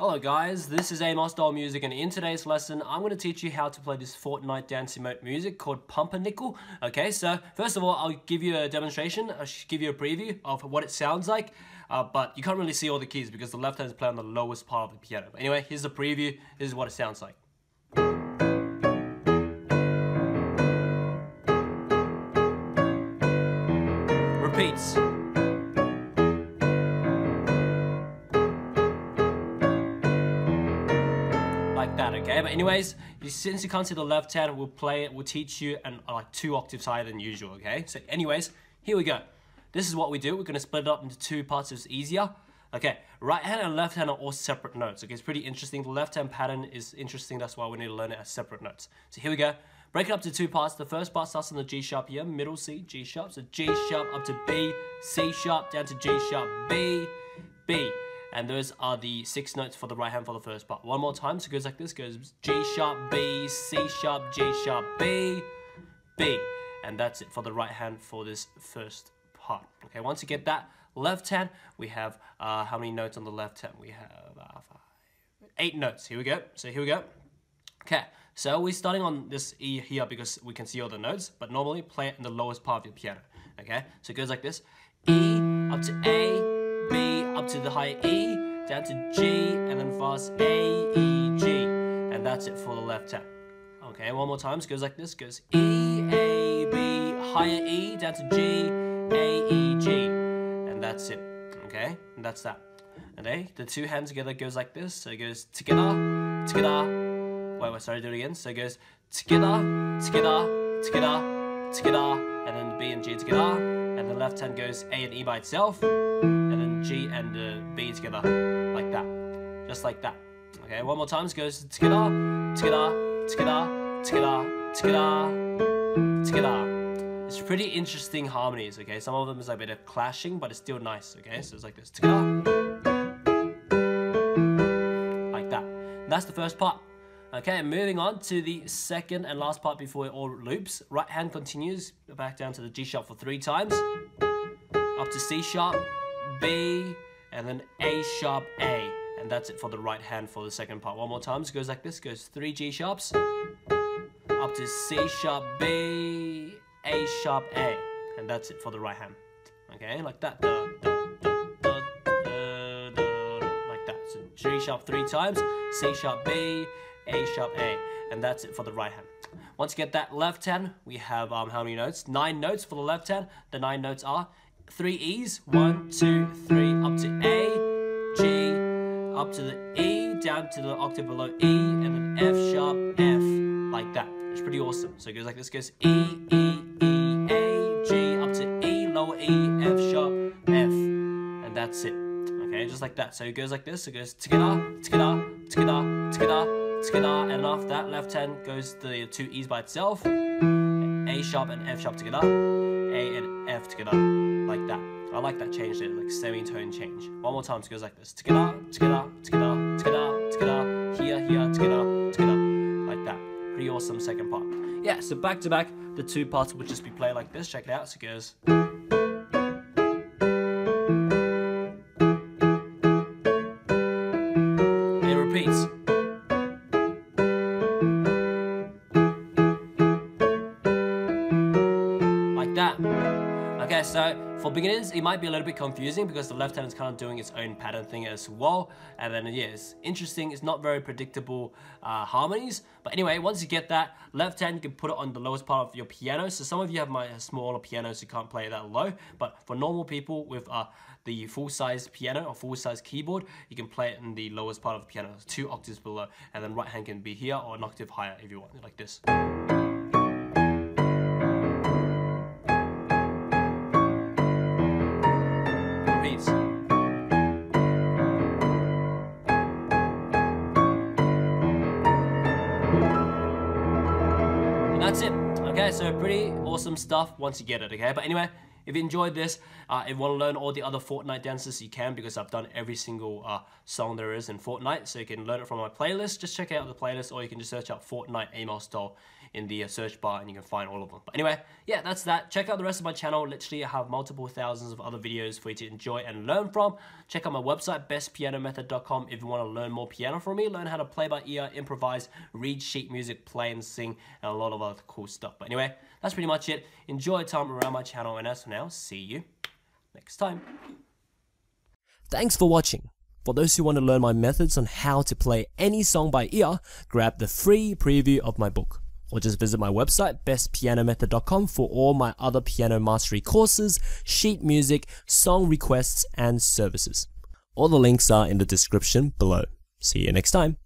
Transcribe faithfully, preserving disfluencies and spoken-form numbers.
Hello guys, this is Amosdoll Music, and in today's lesson I'm going to teach you how to play this Fortnite dance emote music called Pumpernickel. Okay, so first of all I'll give you a demonstration, I'll give you a preview of what it sounds like, uh, but you can't really see all the keys because the left hand is playing on the lowest part of the piano. But anyway, here's the preview, this is what it sounds like. Repeats. Like that, okay? But anyways, since you can't see the left hand, we'll play it, we'll teach you, and like two octaves higher than usual, okay? So anyways, here we go. This is what we do. We're gonna split it up into two parts so it's easier. Okay, right hand and left hand are all separate notes, okay? It's pretty interesting. The left hand pattern is interesting, that's why we need to learn it as separate notes. So here we go. Break it up to two parts. The first part starts on the G sharp here, middle C, G sharp. So G sharp up to B, C sharp down to G sharp, B, B. And those are the six notes for the right hand for the first part. One more time, so it goes like this, goes G sharp, B, C sharp, G sharp, B, B. And that's it for the right hand for this first part. Okay, once you get that, left hand, we have, uh, how many notes on the left hand? We have uh, five, eight notes. Here we go, so here we go. Okay, so we're starting on this E here because we can see all the notes, but normally play it in the lowest part of your piano, okay? So it goes like this, E up to A, B up to the high E, down to G, and then fast A, E, G. And that's it for the left hand. Okay, one more time, so it goes like this, goes E, A, B, higher E, down to G, A, E, G. And that's it, okay? And that's that. Okay, the two hands together goes like this, so it goes together, together. Wait, wait, sorry, do it again. So it goes together, together, together, together, and then B and G together. And the left hand goes A and E by itself, and then G and uh, B together, like that, just like that. Okay, one more time, it goes together, together, together, together, together, together. It's pretty interesting harmonies, okay? Some of them is like a bit of clashing, but it's still nice, okay? So it's like this, together, like that. And that's the first part. Okay, moving on to the second and last part before it all loops. Right hand continues back down to the G sharp for three times, up to C sharp, B, and then A sharp, A. And that's it for the right hand for the second part. One more time, so it goes like this, goes three G sharps, up to C sharp, B, A sharp, A. And that's it for the right hand. Okay, like that. Da, da, da, da, da, da, like that. So G sharp three times, C sharp, B, A sharp A, and that's it for the right hand. Once you get that left hand, we have um, how many notes? Nine notes for the left hand. The nine notes are three E's, one, two, three, up to A, G, up to the E, down to the octave below E, and then F sharp F, like that. It's pretty awesome. So it goes like this, goes E, E, E, A, G, up to E, lower E, F sharp F, and that's it. Okay, just like that. So it goes like this, so it goes together, together, together, together. Together, and after that, left hand goes the two E's by itself, A sharp and F sharp together, A and F together, like that. I like that change there, like semitone change. One more time, so it goes like this, together, together, together, together, together, here, here, together, together, like that. Pretty awesome second part. Yeah, so back to back, the two parts will just be played like this. Check it out, so it goes. It repeats. Okay, so for beginners, it might be a little bit confusing because the left hand is kind of doing its own pattern thing as well. And then, yeah, it's interesting. It's not very predictable uh, harmonies. But anyway, once you get that left hand, you can put it on the lowest part of your piano. So some of you have my smaller pianos, you can't play that low. But for normal people with uh, the full-size piano or full-size keyboard, you can play it in the lowest part of the piano, two octaves below. And then right hand can be here or an octave higher if you want, like this. That's it. Okay, so pretty awesome stuff once you get it, okay? But anyway, If you enjoyed this uh, and want to learn all the other Fortnite dances, you can, because I've done every single uh, song there is in Fortnite, so you can learn it from my playlist. Just check out the playlist, or you can just search up Fortnite Amosdoll in the search bar and you can find all of them. But anyway, yeah, that's that. Check out the rest of my channel. Literally, I have multiple thousands of other videos for you to enjoy and learn from. Check out my website, best piano method dot com, if you want to learn more piano from me, learn how to play by ear, improvise, read sheet music, play and sing, and a lot of other cool stuff. But anyway, that's pretty much it. Enjoy your time around my channel, and as for now, see you next time. Thanks for watching. For those who want to learn my methods on how to play any song by ear, grab the free preview of my book, or just visit my website, best piano method dot com, for all my other piano mastery courses, sheet music, song requests, and services. All the links are in the description below. See you next time.